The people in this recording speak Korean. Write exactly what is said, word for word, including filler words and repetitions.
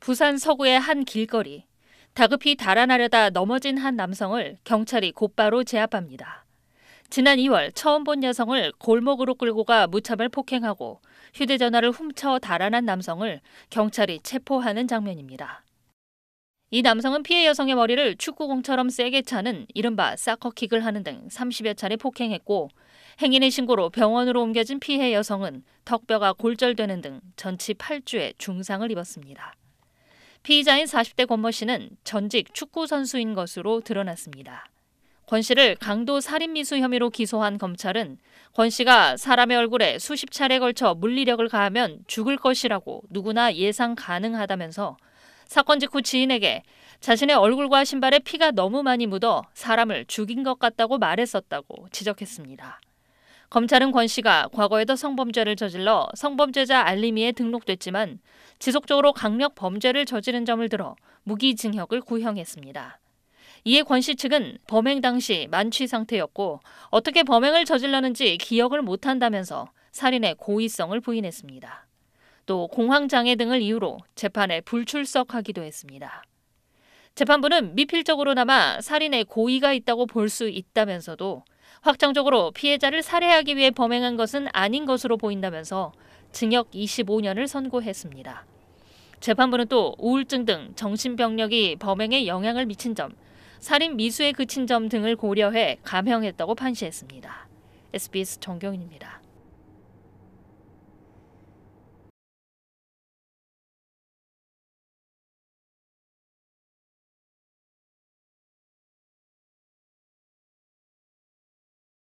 부산 서구의 한 길거리, 다급히 달아나려다 넘어진 한 남성을 경찰이 곧바로 제압합니다. 지난 이월 처음 본 여성을 골목으로 끌고 가 무차별 폭행하고 휴대전화를 훔쳐 달아난 남성을 경찰이 체포하는 장면입니다. 이 남성은 피해 여성의 머리를 축구공처럼 세게 차는 이른바 사커킥을 하는 등 삼십여 차례 폭행했고, 행인의 신고로 병원으로 옮겨진 피해 여성은 턱뼈가 골절되는 등 전치 팔 주의 중상을 입었습니다. 피의자인 사십 대 권모 씨는 전직 축구선수인 것으로 드러났습니다. 권 씨를 강도 살인미수 혐의로 기소한 검찰은 권 씨가 사람의 얼굴에 수십 차례 걸쳐 물리력을 가하면 죽을 것이라고 누구나 예상 가능하다면서 사건 직후 지인에게 자신의 얼굴과 신발에 피가 너무 많이 묻어 사람을 죽인 것 같다고 말했었다고 지적했습니다. 검찰은 권 씨가 과거에도 성범죄를 저질러 성범죄자 알림이에 등록됐지만 지속적으로 강력 범죄를 저지른 점을 들어 무기징역을 구형했습니다. 이에 권 씨 측은 범행 당시 만취 상태였고 어떻게 범행을 저질렀는지 기억을 못한다면서 살인의 고의성을 부인했습니다. 또 공황장애 등을 이유로 재판에 불출석하기도 했습니다. 재판부는 미필적으로나마 살인의 고의가 있다고 볼 수 있다면서도 확정적으로 피해자를 살해하기 위해 범행한 것은 아닌 것으로 보인다면서 징역 이십오 년을 선고했습니다. 재판부는 또 우울증 등 정신병력이 범행에 영향을 미친 점, 살인 미수에 그친 점 등을 고려해 감형했다고 판시했습니다. 에스비에스 정경인입니다.